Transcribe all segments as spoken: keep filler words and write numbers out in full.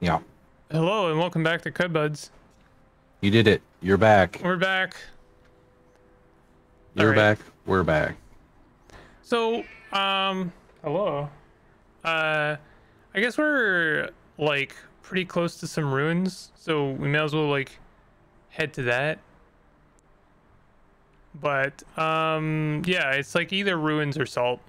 Yeah. Hello and welcome back to Cud Buds. You did it. You're back. We're back. You're right. back. We're back. So, um, hello. Uh, I guess we're like pretty close to some ruins, so we may as well like head to that. But um, yeah, it's like either ruins or salt.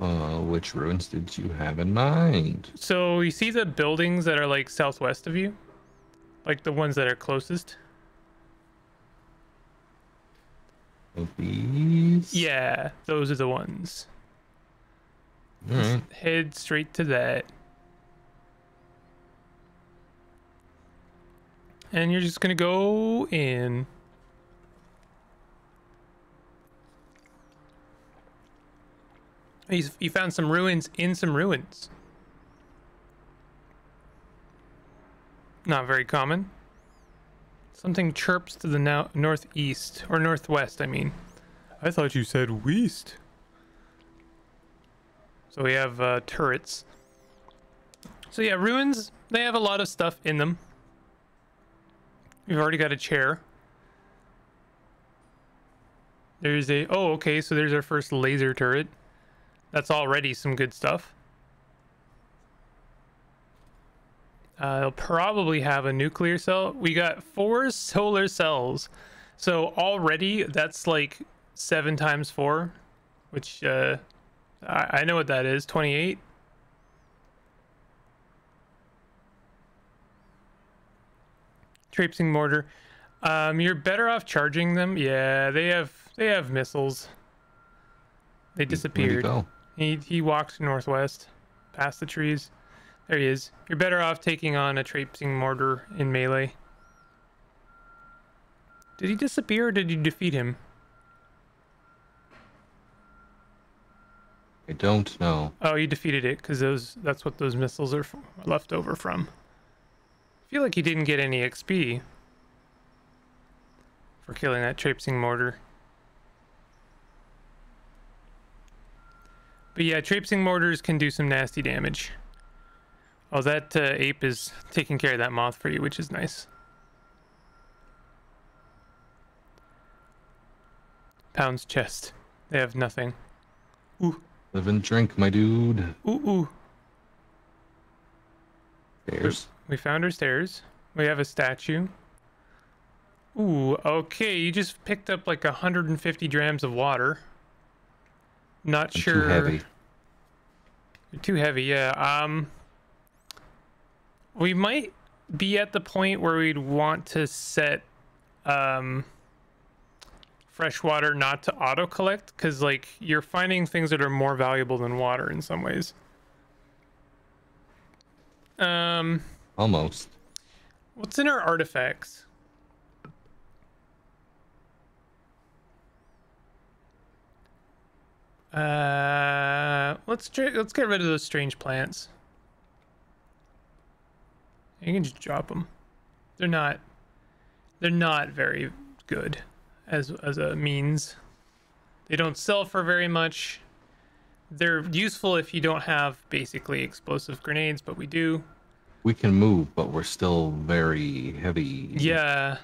Uh, which ruins did you have in mind? So you see the buildings that are like southwest of you, like the ones that are closest. These? Yeah, those are the ones. All right. Just head straight to that. And you're just gonna go in. You found some ruins in some ruins. Not very common. Something chirps to the no northeast, or northwest, I mean. I thought you said west. So we have uh, turrets. So yeah, ruins, they have a lot of stuff in them. We've already got a chair. There's a, oh, okay, so there's our first laser turret. That's already some good stuff. Uh, they'll probably have a nuclear cell. We got four solar cells. So already that's like seven times four, which uh, I, I know what that is, twenty-eight. Traipsing mortar. Um, you're better off charging them. Yeah, they have they have missiles. They disappeared. He, he walked northwest, past the trees. There he is. You're better off taking on a traipsing mortar in melee. Did he disappear or did you defeat him? I don't know. Oh, you defeated it because those that's what those missiles are left over from. I feel like he didn't get any X P for killing that traipsing mortar. But yeah, traipsing mortars can do some nasty damage. Oh, that uh, ape is taking care of that moth for you, which is nice. Pound's chest. They have nothing. Ooh. Live and drink, my dude. Ooh, ooh. Stairs. We found our stairs. We have a statue. Ooh, okay. You just picked up like one hundred fifty grams of water. Not I'm sure. Too heavy. You're too heavy, yeah. Um, we might be at the point where we'd want to set um fresh water not to auto collect, because like you're finding things that are more valuable than water in some ways. Um, almost. What's in our artifacts? Uh, let's try, let's get rid of those strange plants. You can just drop them. They're not, they're not very good as as a means. They don't sell for very much. They're useful if you don't have basically explosive grenades, but we do. We can move, but we're still very heavy. Yeah.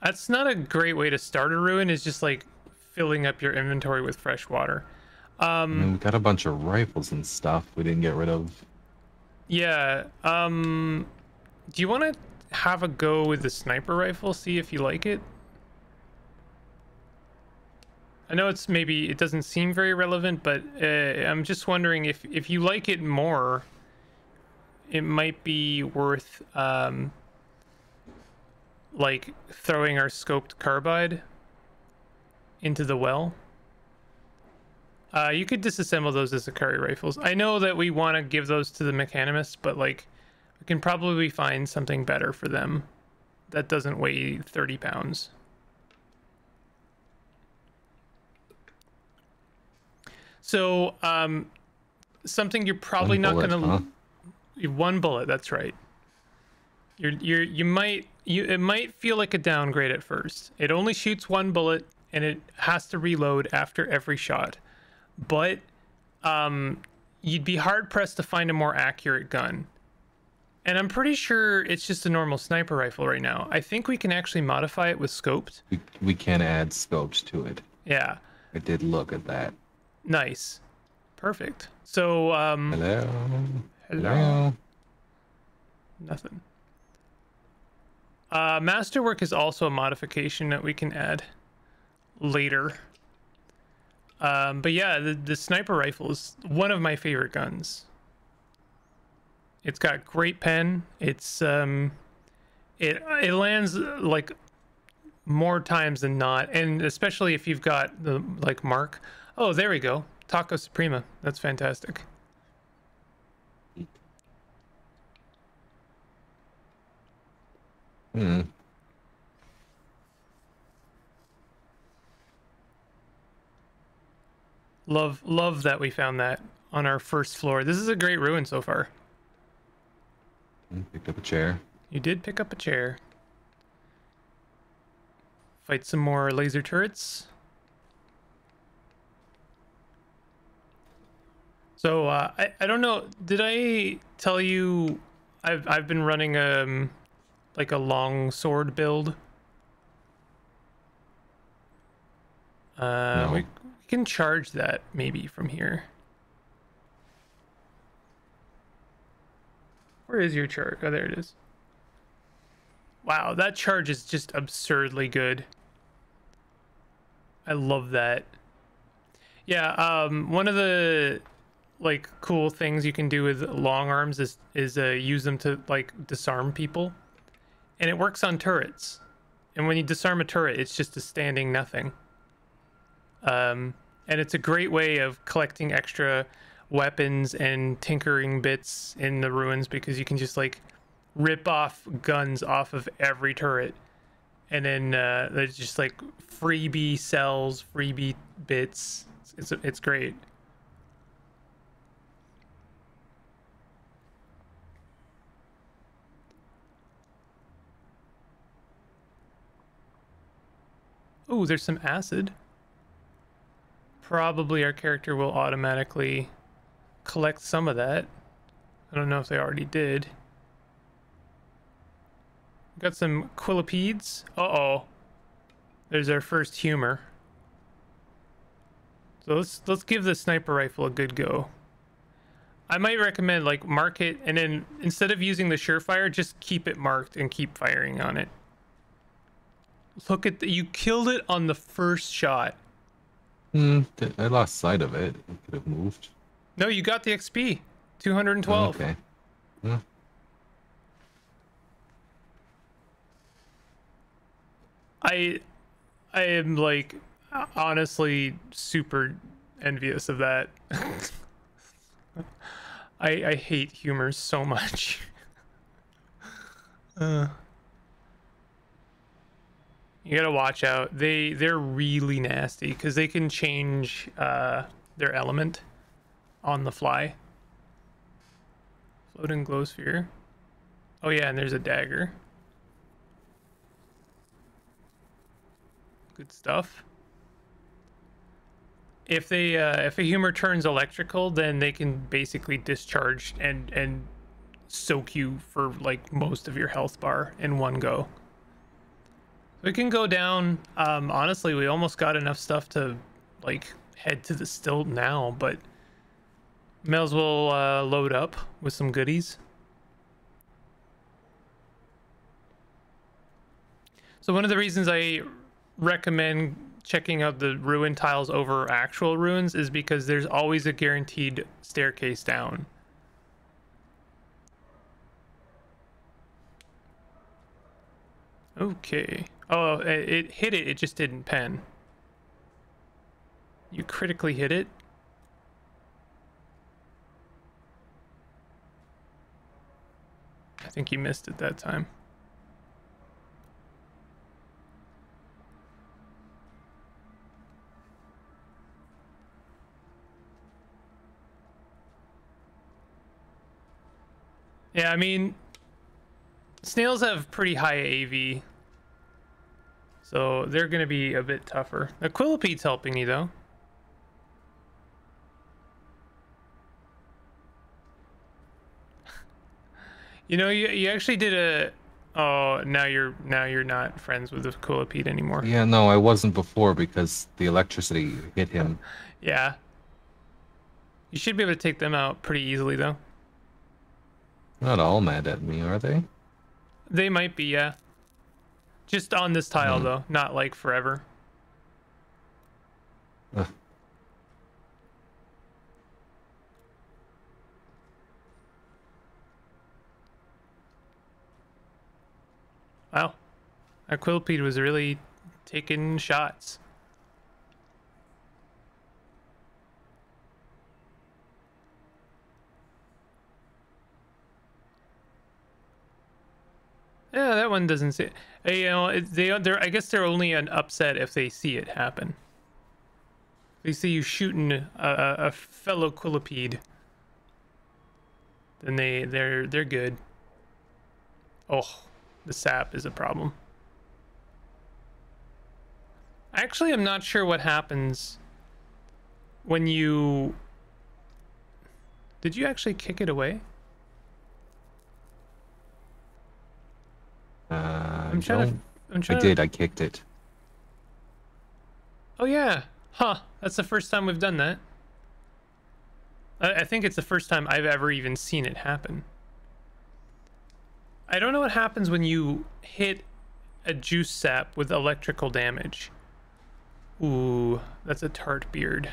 That's not a great way to start a ruin, is just like filling up your inventory with fresh water. Um, and we got a bunch of rifles and stuff we didn't get rid of. Yeah. Um, do you want to have a go with the sniper rifle? See if you like it. I know it's maybe it doesn't seem very relevant, but uh, I'm just wondering if if you like it more, it might be worth um, like throwing our scoped carbide into the well. Uh, you could disassemble those as Akari rifles. I know that we want to give those to the Mechanimus, but like we can probably find something better for them that doesn't weigh thirty pounds. So um, something you're probably one not going to huh? one bullet. That's right. You're you're you might you it might feel like a downgrade at first. It only shoots one bullet and it has to reload after every shot. But um, you'd be hard-pressed to find a more accurate gun. And I'm pretty sure it's just a normal sniper rifle right now. I think we can actually modify it with scoped. We, we can add scopes to it. Yeah. I did look at that. Nice. Perfect. So, um... Hello. Hello. Hello. Nothing. Uh, masterwork is also a modification that we can add later. Um, but yeah, the, the sniper rifle is one of my favorite guns. It's got great pen. It's um, it it lands like more times than not, and especially if you've got the like mark. Oh, there we go, Taco Suprema. That's fantastic. Hmm. Love, love that we found that on our first floor. This is a great ruin so far. Picked up a chair. You did pick up a chair. Fight some more laser turrets. So uh, I I don't know. Did I tell you I've I've been running um like a long sword build? Uh, no. we, we can charge that maybe from here. Where is your charge? Oh, there it is. Wow, that charge is just absurdly good. I love that. Yeah, um, one of the like cool things you can do with long arms is is uh, use them to like disarm people, and it works on turrets. And when you disarm a turret, it's just a standing nothing. Um, and it's a great way of collecting extra weapons and tinkering bits in the ruins, because you can just like rip off guns off of every turret, and then uh there's just like freebie cells, freebie bits. It's it's great. Oh, there's some acid. Probably our character will automatically collect some of that. I don't know if they already did. We've got some quillipedes. Uh-oh. There's our first humor. So let's let's give the sniper rifle a good go. I might recommend like mark it, and then instead of using the surefire, just keep it marked and keep firing on it. Look at the, you killed it on the first shot. Hmm, I lost sight of it. I could have moved. No, you got the X P, two hundred twelve. Okay. Yeah. I, I am like honestly super envious of that. I I hate humor so much. uh, you gotta watch out. They they're really nasty because they can change uh, their element on the fly. Floating glow sphere. Oh yeah, and there's a dagger. Good stuff. If they uh, if a humor turns electrical, then they can basically discharge and and soak you for like most of your health bar in one go. We can go down. Um, honestly, we almost got enough stuff to like head to the still now, but may as well uh, load up with some goodies. So one of the reasons I recommend checking out the ruin tiles over actual ruins is because there's always a guaranteed staircase down. Okay. Oh, it hit it. It just didn't pen. You critically hit it. I think you missed it that time. Yeah, I mean, snails have pretty high A V, so they're going to be a bit tougher. The quillipede's helping you, though. You know, you, you actually did a... Oh, now you're now you're not friends with the Coolipede anymore. Yeah, no, I wasn't before because the electricity hit him. Yeah. You should be able to take them out pretty easily, though. Not all mad at me, are they? They might be, yeah. Just on this tile, mm. though. Not, like, forever. Ugh. Wow, our Quillipede was really taking shots. Yeah, that one doesn't see it. You know, it, they they're I guess they're only an upset if they see it happen. If they see you shooting a, a fellow Quillipede, then they they're they're good. Oh. The sap is a problem. Actually, I'm not sure what happens when you... Did you actually kick it away? Uh, I'm trying to... I'm trying I did, to... I kicked it. Oh, yeah. Huh. That's the first time we've done that. I, I think it's the first time I've ever even seen it happen. I don't know what happens when you hit a juice sap with electrical damage. Ooh, that's a tart beard.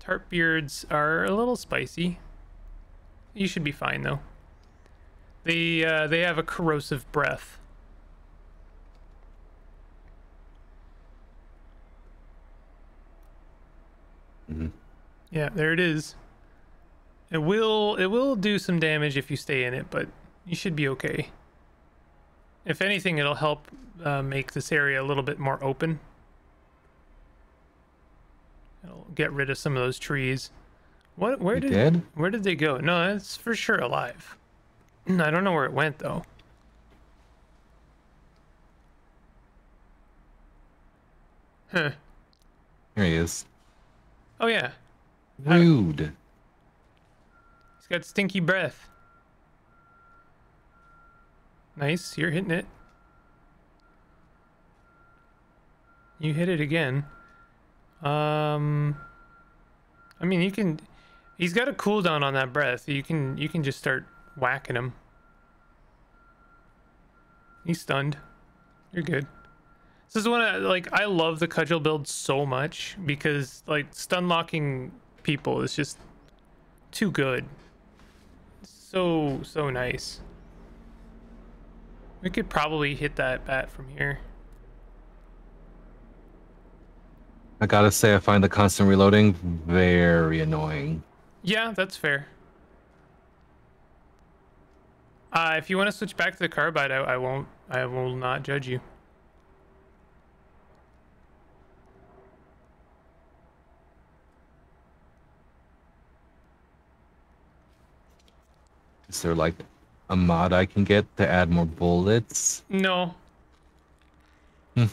Tart beards are a little spicy. You should be fine though. They uh, they have a corrosive breath. Mm-hmm. Yeah, there it is. It will it will do some damage if you stay in it, but. You should be okay. If anything, it'll help uh, make this area a little bit more open. It'll get rid of some of those trees. What? Where did, did? Where did they go? No, it's for sure alive. I don't know where it went though. Huh. Here he is. Oh yeah. Rude. He's got stinky breath. Nice, you're hitting it. You hit it again. Um, I mean, you can. He's got a cooldown on that breath. You can. You can just start whacking him. He's stunned. You're good. This is one of like I love the cudgel build so much because like stun locking people is just too good. So so nice. We could probably hit that bat from here. I gotta say, I find the constant reloading very annoying. Yeah, that's fair. Uh, if you want to switch back to the carbide, I, I won't. I will not judge you. Is there like a mod I can get to add more bullets? No. Hmm.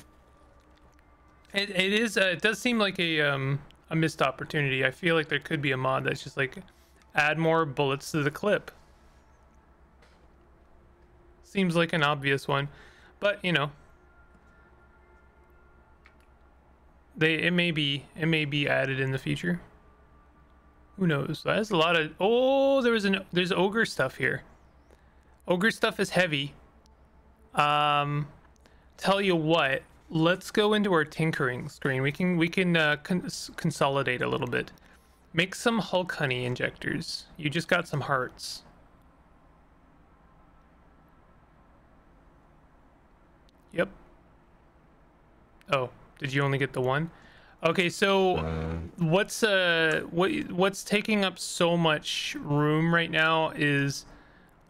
It it is uh, it does seem like a um a missed opportunity. I feel like there could be a mod that's just like add more bullets to the clip. Seems like an obvious one, but you know, they it may be it may be added in the future. Who knows? That's a lot of oh there was an there's ogre stuff here. Ogre stuff is heavy. Um, tell you what, let's go into our tinkering screen. We can we can uh, cons consolidate a little bit. Make some Hulk honey injectors. You just got some hearts. Yep. Oh, did you only get the one? Okay, so uh, what's uh what what's taking up so much room right now is.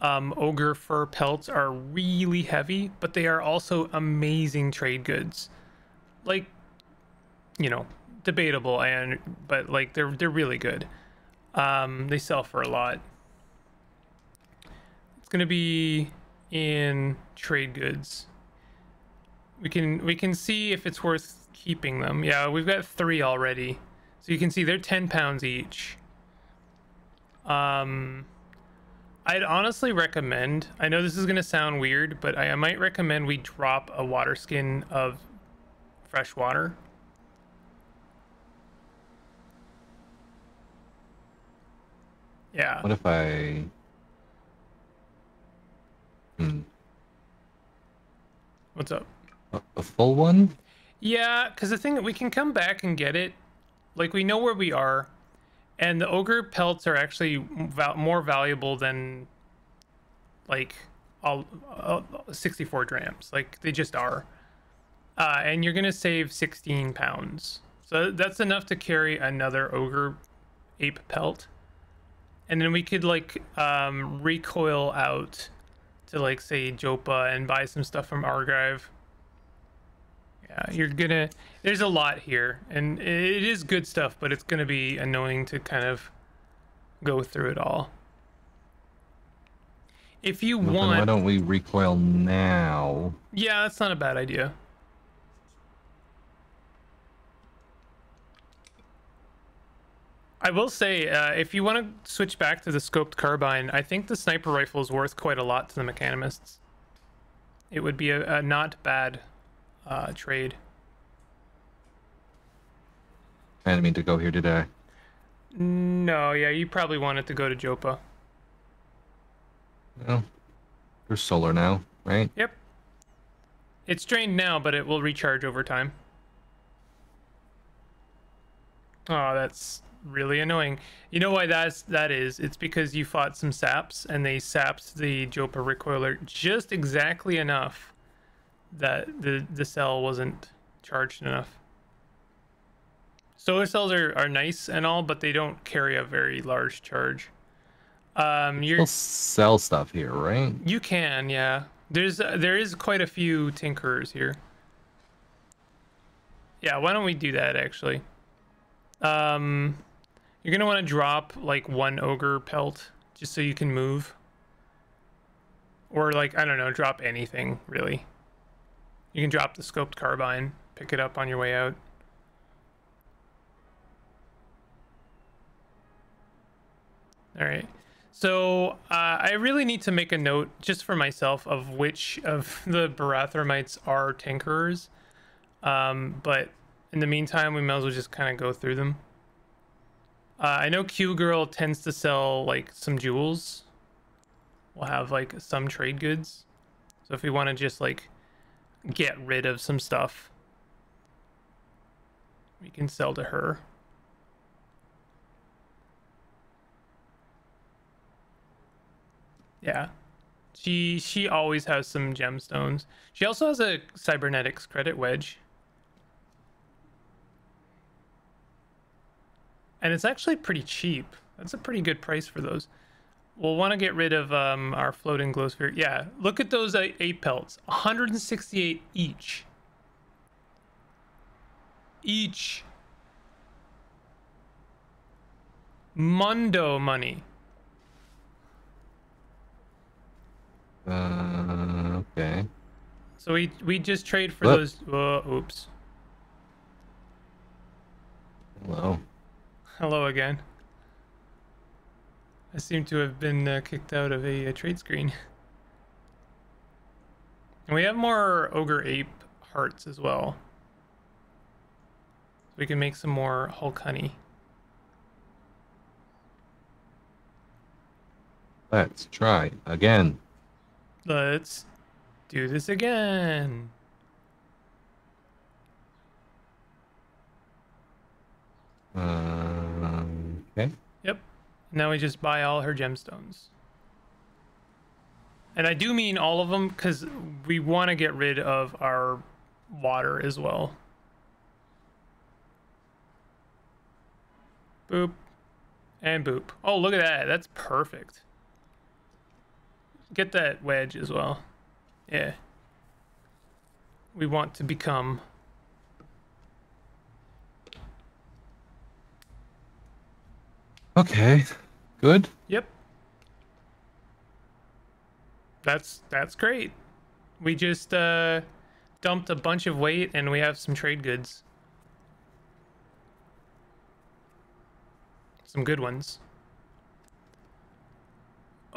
Um, ogre fur pelts are really heavy, but they are also amazing trade goods. Like, you know, debatable, and but like they're they're really good. Um, they sell for a lot. It's gonna be in trade goods. We can we can see if it's worth keeping them. Yeah, we've got three already, so you can see they're ten pounds each. Um. I'd honestly recommend, I know this is going to sound weird, but I, I might recommend we drop a water skin of fresh water. Yeah. What if I... Hmm. What's up? A full one? Yeah, because the thing that we can come back and get it, like we know where we are, and the ogre pelts are actually val more valuable than like all, all sixty-four drams. Like they just are, uh, and you're gonna save sixteen pounds. So that's enough to carry another ogre ape pelt, and then we could like um, recoil out to like say Joppa and buy some stuff from Argrave. Yeah, you're gonna, there's a lot here and it is good stuff, but it's gonna be annoying to kind of go through it all. If you well, want, why don't we recoil now? Yeah, that's not a bad idea. I will say, uh, if you want to switch back to the scoped carbine, I think the sniper rifle is worth quite a lot to the mechanimusts. It would be a, a not bad uh, trade. I didn't mean to go here today. No, yeah, you probably wanted to go to Joppa. Well, there's solar now, right? Yep. It's drained now, but it will recharge over time. Oh, that's... really annoying. You know why that's that is? It's because you fought some saps and they sapped the Joppa recoiler just exactly enough that the the cell wasn't charged enough. Solar cells are, are nice and all, but they don't carry a very large charge. Um, you'll sell stuff here, right? You can, yeah. There's uh, there is quite a few tinkerers here. Yeah, why don't we do that actually? Um. You're going to want to drop, like, one ogre pelt just so you can move. Or, like, I don't know, drop anything, really. You can drop the scoped carbine, pick it up on your way out. All right. So, uh, I really need to make a note, just for myself, of which of the Barathramites are tinkerers. Um, but in the meantime, we might as well just kind of go through them. Uh, I know Q-Girl tends to sell, like, some jewels. We'll have, like, some trade goods. So if we want to just, like, get rid of some stuff, we can sell to her. Yeah. She, she always has some gemstones. She also has a cybernetics credit wedge. And it's actually pretty cheap. That's a pretty good price for those. We'll want to get rid of um, our floating glow sphere. Yeah, look at those eight pelts. one hundred sixty-eight each. Each. Mundo money. Uh, okay. So we, we just trade for Whoops. those... Uh, oops. Hello. Hello again. I seem to have been uh, kicked out of a, a trade screen. And we have more ogre ape hearts as well. So we can make some more Hulk honey. Let's try again. Let's do this again. Uh... Okay. Yep. Now we just buy all her gemstones. And I do mean all of them because we want to get rid of our water as well. Boop. And boop. Oh, look at that. That's perfect. Get that wedge as well. Yeah. We want to become... Okay, good. Yep. That's that's great. We just uh, dumped a bunch of weight and we have some trade goods. Some good ones.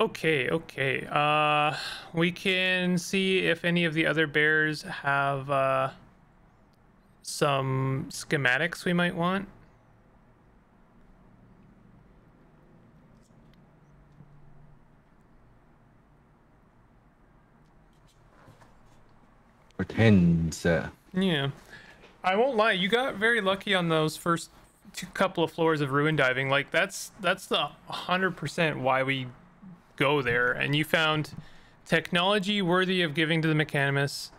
Okay, okay. Uh, we can see if any of the other bears have uh, some schematics we might want. Pretend, sir. Yeah. I won't lie, you got very lucky on those first two couple of floors of ruin diving. Like, that's that's the one hundred percent why we go there. And you found technology worthy of giving to the Mechanimus,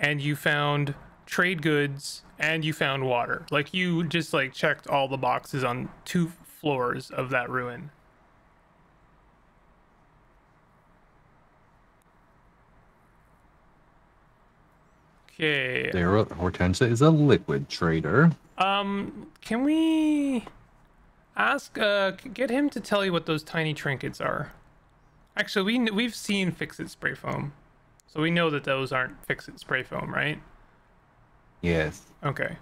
and you found trade goods, and you found water. Like, you just, like, checked all the boxes on two floors of that ruin. Okay. There, Hortensia is a liquid trader. Um, can we ask, uh, get him to tell you what those tiny trinkets are? Actually, we, we've seen Fix-It spray foam, so we know that those aren't Fix-It spray foam, right? Yes. Okay.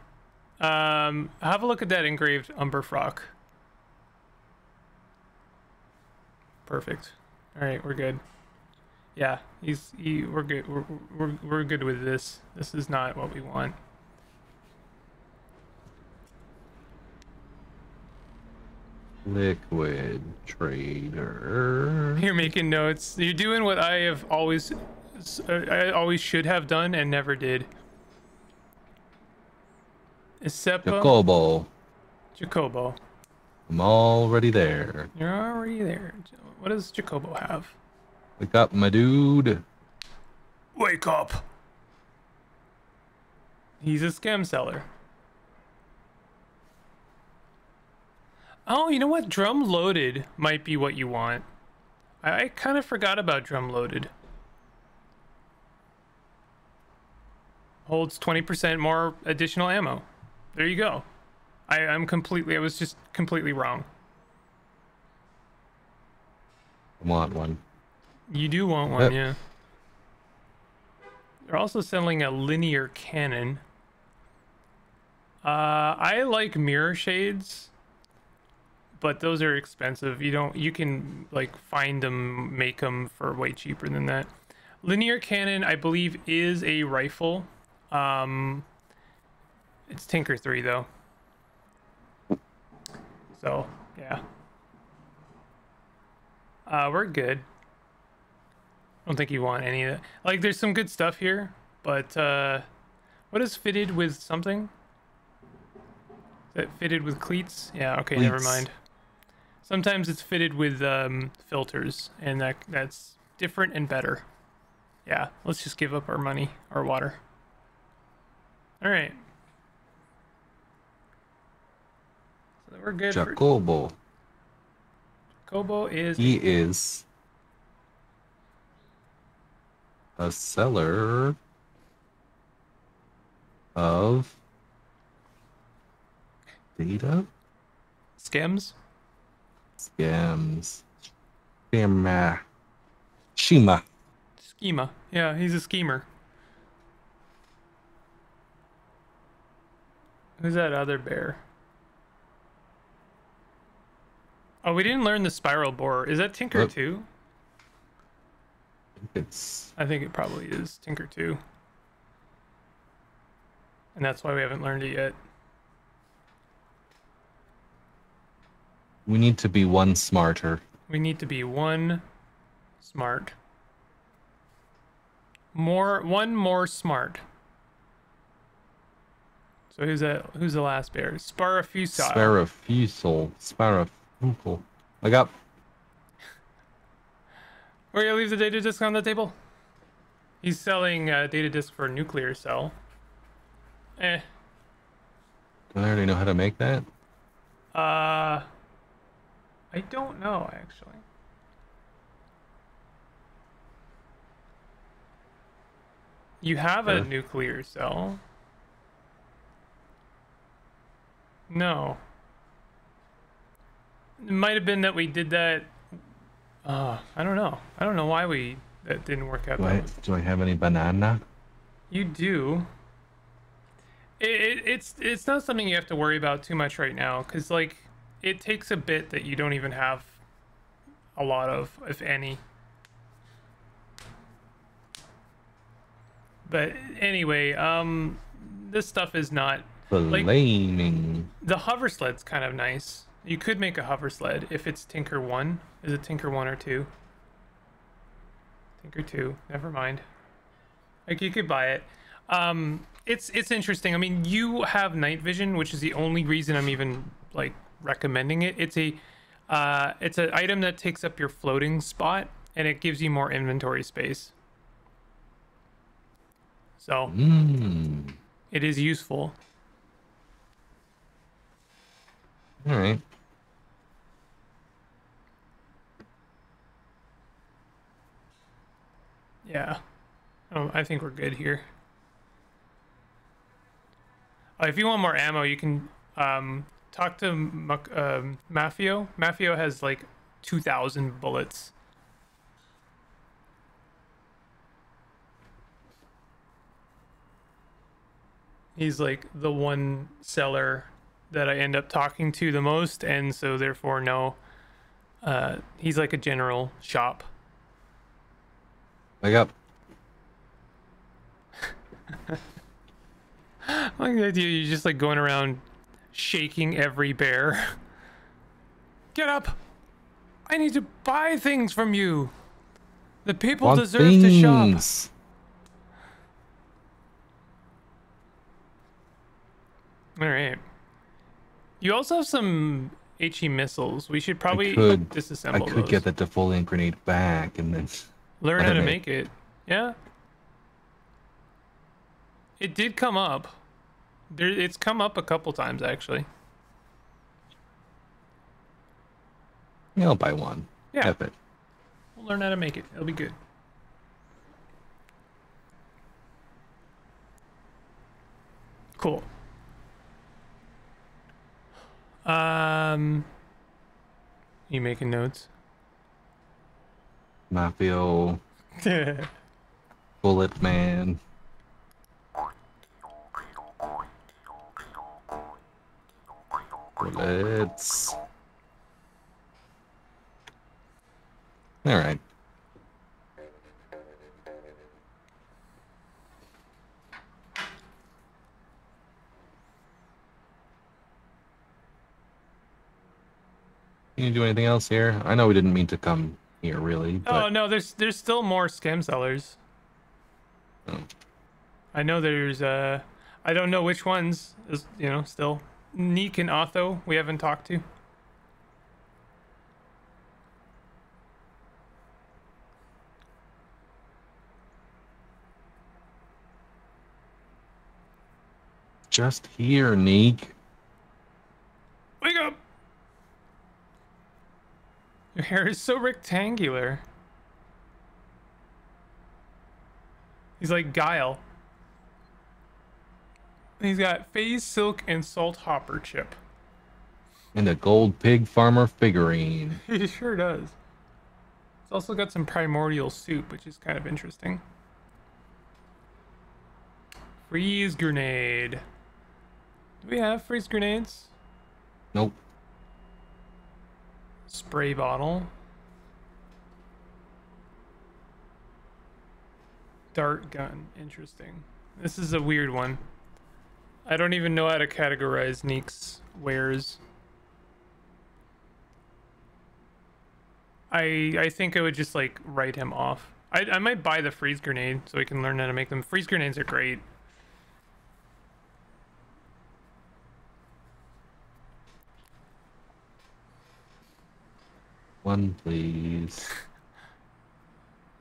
Um, have a look at that engraved umber frock. Perfect. All right, we're good. Yeah, he's he, we're good. We're, we're we're good with this. This is not what we want. Liquid trader. You're making notes. You're doing what I have always, I always should have done and never did. Except Jacobo. Jacobo. I'm already there. You're already there. What does Jacobo have? Wake up, my dude. Wake up. He's a scam seller. Oh, you know what? Drum loaded might be what you want. I, I kind of forgot about drum loaded. Holds twenty percent more additional ammo. There you go. I, I'm completely, I was just completely wrong. I want one. You do want one, yep. Yeah. They're also selling a linear cannon. Uh, I like mirror shades, but those are expensive. You don't, you can like find them, make them for way cheaper than that. Linear cannon, I believe, is a rifle. Um, it's Tinker three though. So yeah, uh, we're good. I don't think you want any of that. Like, there's some good stuff here, but uh, what is fitted with something? That fitted with cleats? Yeah, okay, cleats. Never mind. Sometimes it's fitted with um, filters, and that that's different and better. Yeah, let's just give up our money, our water. All right. So we're good. Jacobo. For... Jacobo is... He is a seller of... data? Scams? Scams. Schema. Schema. Schema. Yeah, he's a schemer. Who's that other bear? Oh, we didn't learn the spiral borer. Is that Tinker oh. two? It's... I think it probably is Tinker two. And that's why we haven't learned it yet. We need to be one smarter. We need to be one smart. More, one more smart. So who's that? Who's the last bear? Sparafusol. Sparafusol. Sparafusol. Wake up. We're gonna leave the data disk on the table. He's selling a data disk for a nuclear cell. Eh. Do I already know how to make that? Uh. I don't know, actually. You have a uh, nuclear cell. No. It might have been that we did that. Uh, I don't know. I don't know why we that didn't work out. Do I, do I have any banana? You do. It, it, it's it's not something you have to worry about too much right now, because like. It takes a bit that you don't even have a lot of, if any. But anyway, um, this stuff is not... Blaming. Like, the hover sled's kind of nice. You could make a hover sled if it's Tinker one. Is it Tinker one or two? Tinker two. Never mind. Like, you could buy it. Um, it's it's interesting. I mean, you have night vision, which is the only reason I'm even, like, recommending it. It's a uh, it's an item that takes up your floating spot, and it gives you more inventory space. So, mm. It is useful. All right. Yeah. Oh, I think we're good here. Uh, if you want more ammo, you can um, talk to um, Mafio. Mafio has like two thousand bullets. He's like the one seller that I end up talking to the most, and so therefore no uh he's like a general shop. Wake up. I like the idea you're just like going around shaking every bear. Get up! I need to buy things from you. The people Want deserve things. to shop. All right. You also have some HE missiles. We should probably I could, disassemble I could those. get that defoliant grenade back and then... Learn how to make it. Yeah. It did come up. There, it's come up a couple times, actually. Yeah, I'll buy one. Yeah. F it. We'll learn how to make it. It'll be good. Cool. Um, you making notes? Mafio. Bullet man. Bullets. All right. Can you do anything else here? I know we didn't mean to come here, really. But... Oh no, there's there's still more scam sellers. Oh. I know there's uh, I don't know which ones. Is, you know, still Neek and Otho we haven't talked to. Just here, Neek. Wake up. Your hair is so rectangular. He's like Guile. He's got phase silk and salt hopper chip. And a gold pig farmer figurine. He sure does. He's also got some primordial soup, which is kind of interesting. Freeze grenade. Do we have freeze grenades? Nope. Spray bottle. Dart gun. Interesting. This is a weird one. I don't even know how to categorize Neek's wares. I I think I would just like write him off. I, I might buy the freeze grenade so we can learn how to make them. Freeze grenades are great. One, please.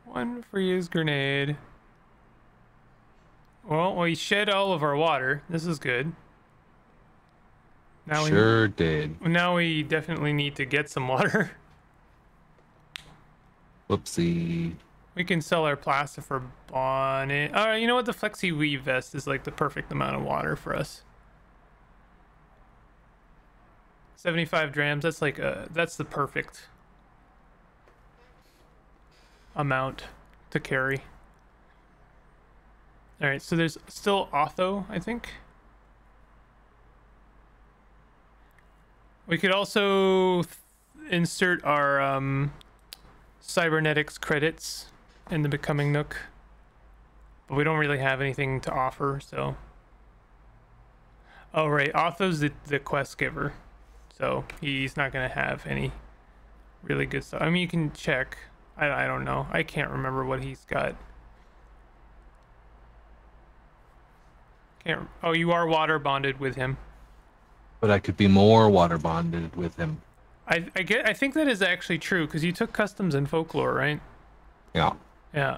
One freeze grenade. Well, we shed all of our water. This is good. Now sure we, did. Now we definitely need to get some water. Whoopsie. We can sell our plastifer bonnet. All right, you know what? The flexi weave vest is like the perfect amount of water for us. seventy-five drams. That's like a. That's the perfect amount to carry. All right, so there's still Otho, I think. We could also th insert our um, cybernetics credits in the Becoming Nook. But we don't really have anything to offer, so... Oh, right. Otho's the, the quest giver. So he's not going to have any really good stuff. I mean, you can check. I, I don't know. I can't remember what he's got. Can't. Oh, you are water bonded with him. But I could be more water bonded with him. I, I get. I think that is actually true, because you took customs and folklore, right? Yeah. Yeah.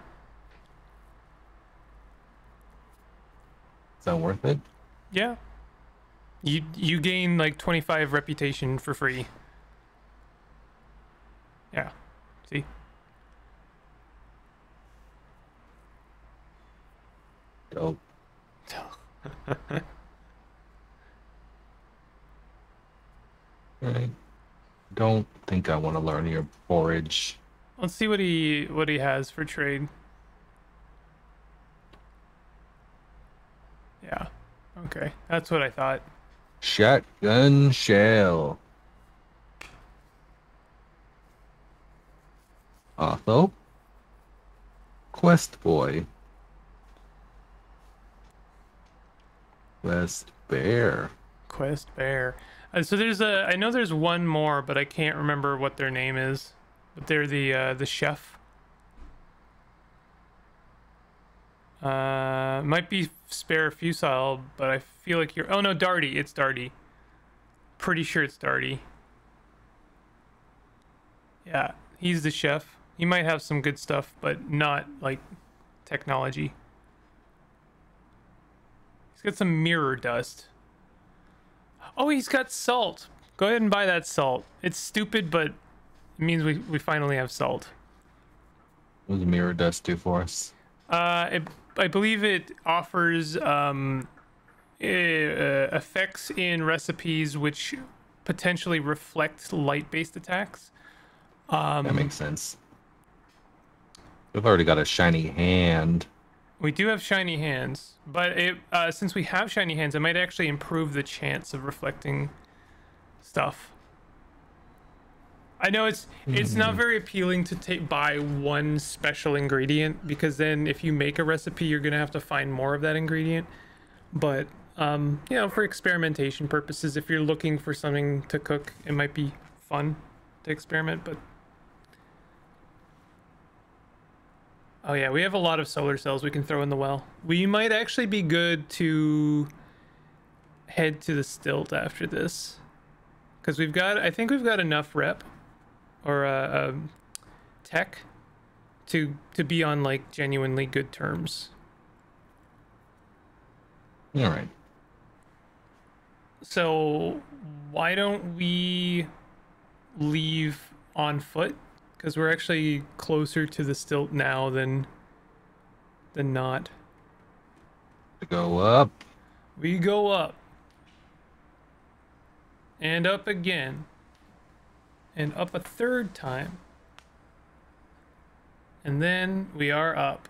Is that worth it? Yeah. You you gain like twenty-five reputation for free. Yeah. See. Dope. Right. Don't think I want to learn your forage. Let's see what he what he has for trade. Yeah. Okay. That's what I thought. Shotgun shell. Otho. Quest boy. Quest bear. Quest bear. Uh, so there's a. I know there's one more, but I can't remember what their name is. But they're the uh, the chef. Uh, might be Sparafusol, but I feel like you're. Oh no, Darty. It's Darty. Pretty sure it's Darty. Yeah, he's the chef. He might have some good stuff, but not like technology. He's got some mirror dust. Oh, he's got salt. Go ahead and buy that salt. It's stupid, but it means we, we finally have salt. What does mirror dust do for us? Uh, it, I believe it offers um, it, uh, effects in recipes which potentially reflect light-based attacks. Um, that makes sense. We've already got a shiny hand. We do have shiny hands, but it, uh, since we have shiny hands, it might actually improve the chance of reflecting stuff. I know it's it's mm-hmm. not very appealing to take buy one special ingredient, because then if you make a recipe, you're gonna have to find more of that ingredient. But um, you know, for experimentation purposes, if you're looking for something to cook, it might be fun to experiment. But oh yeah, we have a lot of solar cells we can throw in the well. We might actually be good to head to the stilt after this, because we've got, I think we've got enough rep or uh, um, tech to to be on like genuinely good terms. All right. So why don't we leave on foot? Because we're actually closer to the stilt now than than not. We go up. We go up. And up again. And up a third time. And then we are up.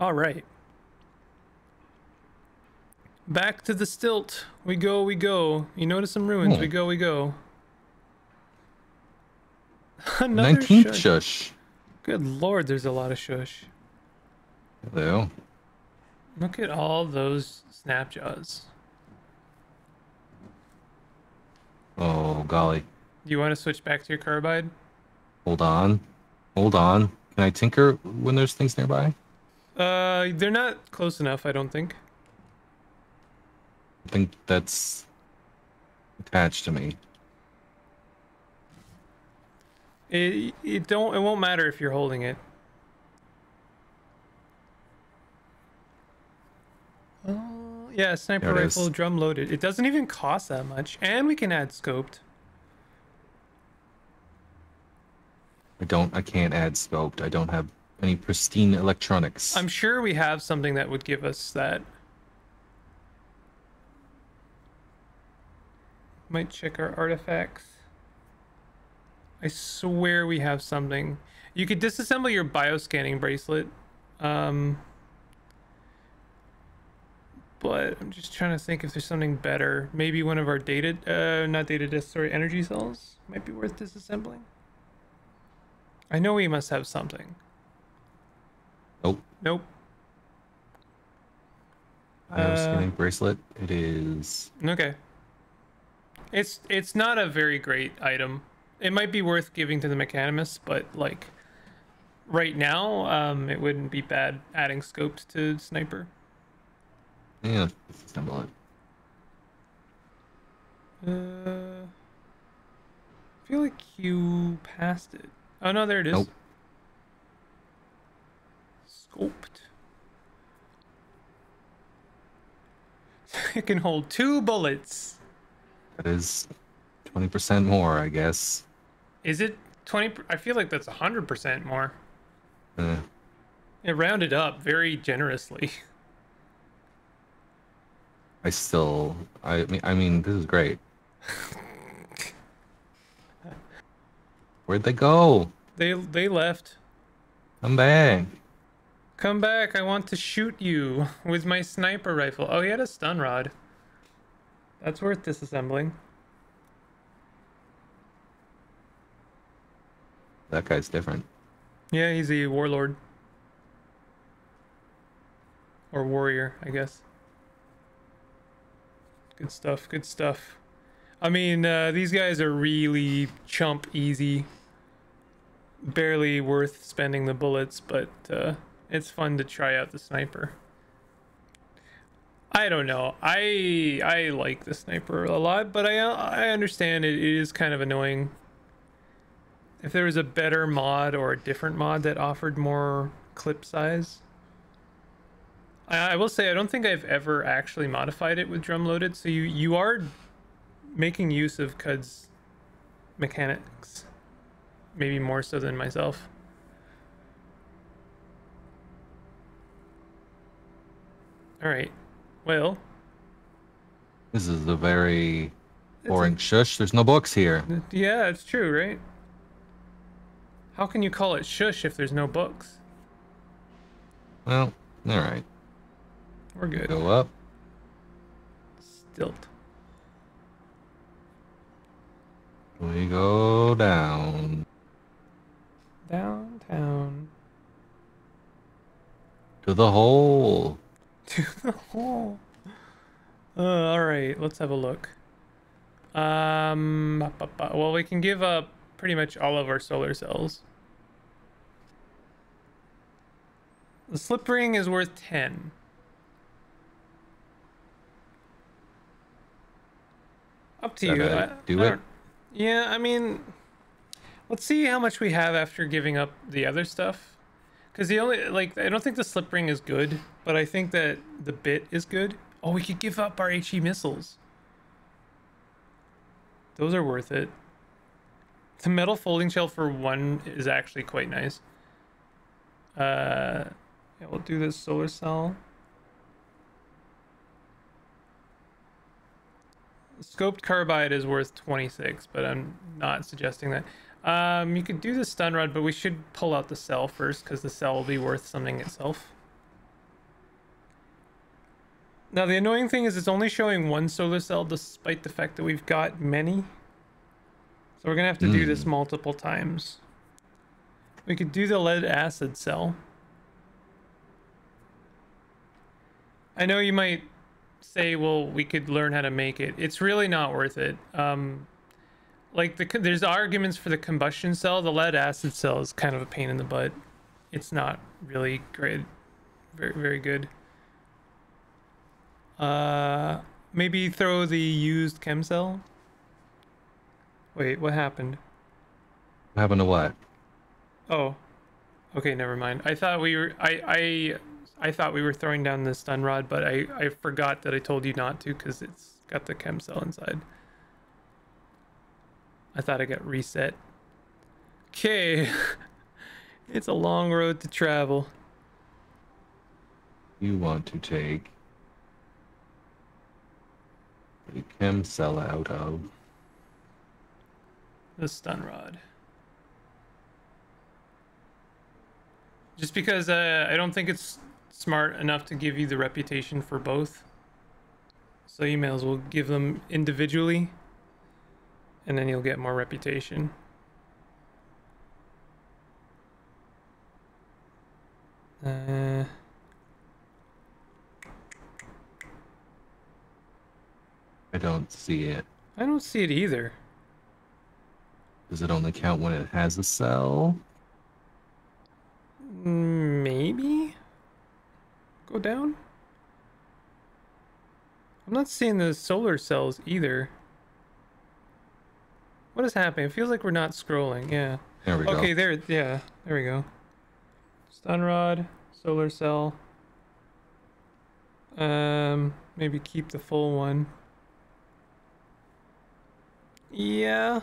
All right. Back to the stilt. We go, we go. You notice some ruins. Oh. We go, we go. Another nineteenth shush. shush. Good lord, there's a lot of shush. Hello. Look at all those snapjaws. Oh, golly. Do you want to switch back to your carbide? Hold on. Hold on. Can I tinker when there's things nearby? Uh, they're not close enough, I don't think. I think that's attached to me. It, it don't it won't matter if you're holding it. Uh, yeah, sniper rifle, drum loaded. It doesn't even cost that much, and we can add scoped. I don't. I can't add scoped. I don't have any pristine electronics. I'm sure we have something that would give us that. Might check our artifacts. I swear we have something. You could disassemble your bioscanning bracelet. Um, but I'm just trying to think if there's something better. Maybe one of our data, uh, not data discs, sorry, energy cells might be worth disassembling. I know we must have something. Nope. Nope. Uh, scanning bracelet. It is okay. It's it's not a very great item. It might be worth giving to the Mechanimus, but like right now, um, it wouldn't be bad adding scopes to sniper. Yeah, let's assemble it. Uh, I feel like you passed it. Oh no, there it is. Nope. Scoped. It can hold two bullets. That is twenty percent more, I guess. Is it twenty? I feel like that's one hundred percent more. Uh, it rounded up very generously. I still... I mean, I mean this is great. Where'd they go? They, they left. Come back. Come back, I want to shoot you with my sniper rifle. Oh, he had a stun rod. That's worth disassembling. That guy's different. Yeah, he's a warlord. Or warrior, I guess. Good stuff, good stuff. I mean, uh, these guys are really chump easy. Barely worth spending the bullets, but... Uh, it's fun to try out the sniper. I don't know. I I like the sniper a lot, but I I understand it, it is kind of annoying. If there was a better mod or a different mod that offered more clip size. I, I will say I don't think I've ever actually modified it with drum loaded, so you, you are making use of C U D's mechanics. Maybe more so than myself. All right, well. This is a very boring a, shush. There's no books here. Yeah, it's true, right? How can you call it shush if there's no books? Well, all right. We're good. Go up. Stilt. We go down. Downtown. To the hole. To the hole. Uh, all right, let's have a look. Um, well, we can give up pretty much all of our solar cells. The slip ring is worth ten. Up to you. I, do I it. Yeah, I mean, let's see how much we have after giving up the other stuff. Because the only, like, I don't think the slip ring is good, but I think that the bit is good. Oh, we could give up our HE missiles. Those are worth it. The metal folding shell for one is actually quite nice. Uh, yeah, we'll do this solar cell. The scoped carbide is worth twenty-six, but I'm not suggesting that. Um, you could do the stun rod, but we should pull out the cell first because the cell will be worth something itself. Now the annoying thing is it's only showing one solar cell despite the fact that we've got many. So we're gonna have to mm. do this multiple times. We could do the lead acid cell. I know you might say, well, we could learn how to make it. It's really not worth it. Um, Like, the, there's arguments for the combustion cell. The lead acid cell is kind of a pain in the butt. It's not really great. Very, very good. Uh, maybe throw the used chem cell? Wait, what happened? What happened to what? Oh. Okay, never mind. I thought we were... I, I, I thought we were throwing down the stun rod, but I, I forgot that I told you not to because it's got the chem cell inside. I thought I got reset. Okay. It's a long road to travel. You want to take the chem cell out of the stun rod. Just because uh, I don't think it's smart enough to give you the reputation for both. So you may as well give them individually. And then you'll get more reputation. Uh, I don't see it. I don't see it either. Does it only count when it has a cell? Maybe? Go down? I'm not seeing the solar cells either. What is happening? It feels like we're not scrolling. Yeah. There we go. Okay, there. Yeah, there we go. Stun rod, solar cell. Um, maybe keep the full one. Yeah.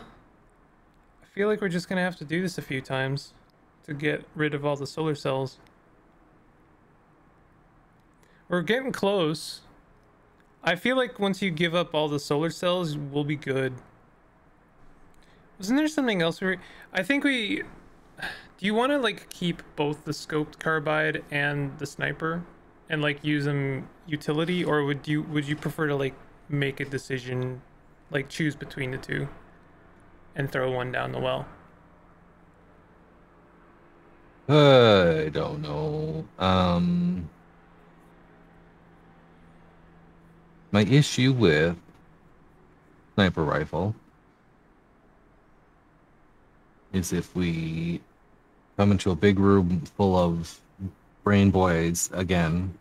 I feel like we're just gonna have to do this a few times to get rid of all the solar cells. We're getting close. I feel like once you give up all the solar cells, we'll be good. Wasn't there something else we were... I think we... Do you want to, like, keep both the scoped carbide and the sniper and, like, use them utility? Or would you would you prefer to, like, make a decision, like, choose between the two and throw one down the well? Uh, I don't know. Um... My issue with sniper rifle is if we come into a big room full of brain boys again,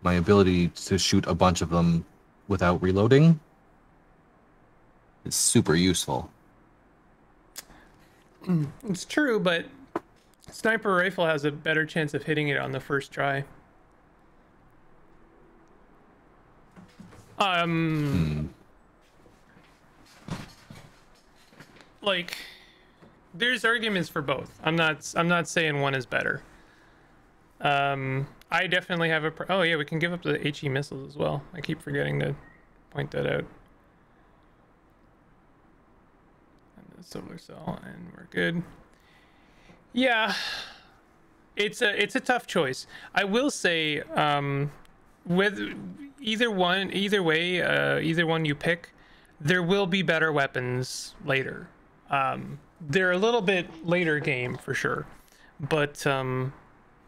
my ability to shoot a bunch of them without reloading is super useful. It's true, but sniper rifle has a better chance of hitting it on the first try. Um, hmm. Like, there's arguments for both. I'm not, I'm not saying one is better. Um, I definitely have a, pr oh yeah, we can give up the H E missiles as well. I keep forgetting to point that out. And the solar cell, and we're good. Yeah, it's a, it's a tough choice. I will say, um, with either one, either way, uh, either one you pick, there will be better weapons later. Um, they're a little bit later game for sure, but um,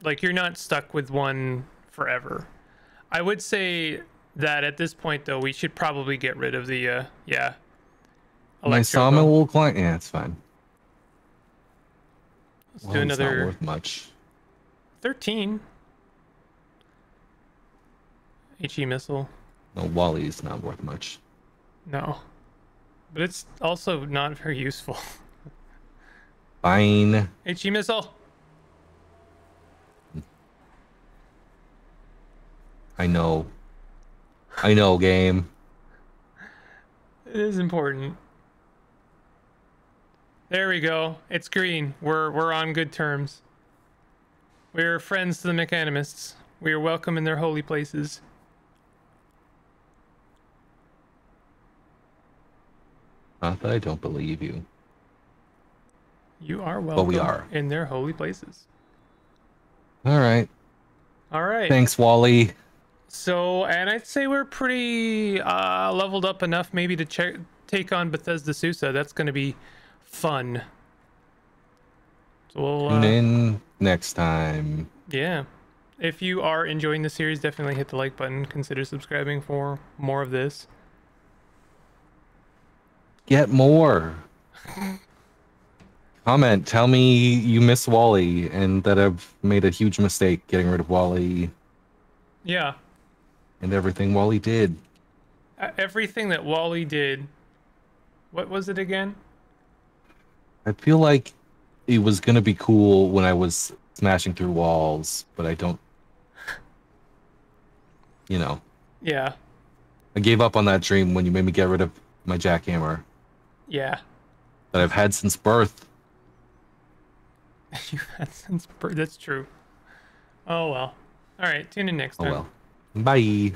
like, you're not stuck with one forever. I would say that at this point, though, we should probably get rid of the uh, yeah. My sawmill will climb. Yeah, it's fine. Let's well, do another. It's not worth much. Thirteen. H E missile. No, Wally is not worth much. No. But it's also not very useful. Fine. H E missile. I know. I know, game. It is important. There we go. It's green. We're we're on good terms. We're friends to the Mechanimists. We are welcome in their holy places. Not that I don't believe you. You are welcome. But we are in their holy places. All right. All right. Thanks, Wally. So, and I'd say we're pretty uh, leveled up enough, maybe to check, take on Bethesda Sousa. That's going to be fun. So we'll, uh, tune in next time. Yeah. If you are enjoying the series, definitely hit the like button. Consider subscribing for more of this. Get more. Comment, tell me you miss Wally and that I've made a huge mistake getting rid of Wally. Yeah. And everything Wally did. Uh, everything that Wally did. What was it again? I feel like it was going to be cool when I was smashing through walls, but I don't... You know. Yeah. I gave up on that dream when you made me get rid of my jackhammer. Yeah. That I've had since birth. You've had since birth. That's true. Oh, well. All right. Tune in next time. Oh, well. Bye.